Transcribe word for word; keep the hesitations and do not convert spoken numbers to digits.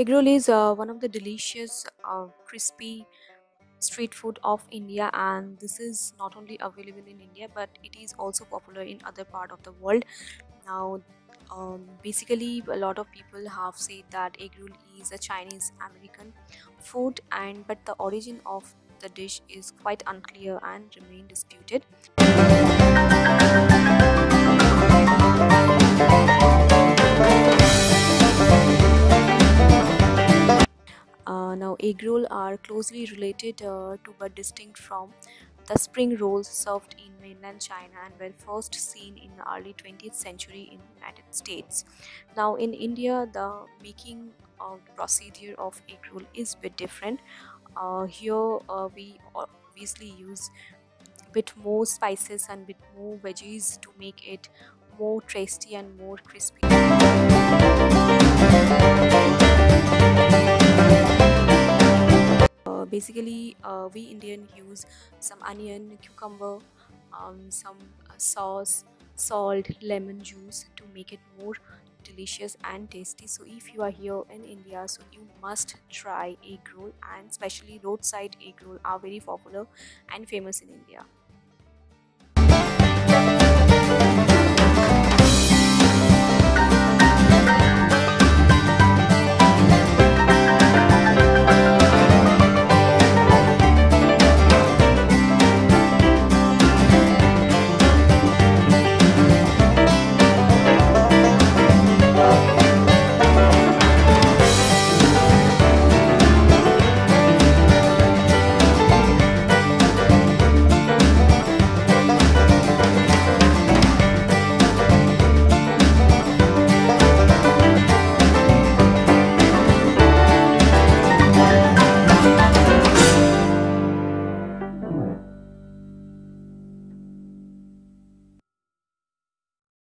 Egg roll is uh, one of the delicious uh, crispy street food of India, and this is not only available in India but it is also popular in other part of the world. Now um, basically a lot of people have said that egg roll is a Chinese American food, and but the origin of the dish is quite unclear and remain disputed. Uh, now egg rolls are closely related uh, to but distinct from the spring rolls served in mainland China and were first seen in the early twentieth century in the United States. Now in India, the making of the procedure of egg roll is a bit different. Uh, here uh, we obviously use a bit more spices and a bit more veggies to make it more tasty and more crispy. Uh, basically uh, we Indian use some onion, cucumber, um, some sauce, salt, lemon juice to make it more delicious and tasty. So if you are here in India, so you must try egg roll, and especially roadside egg roll are very popular and famous in India.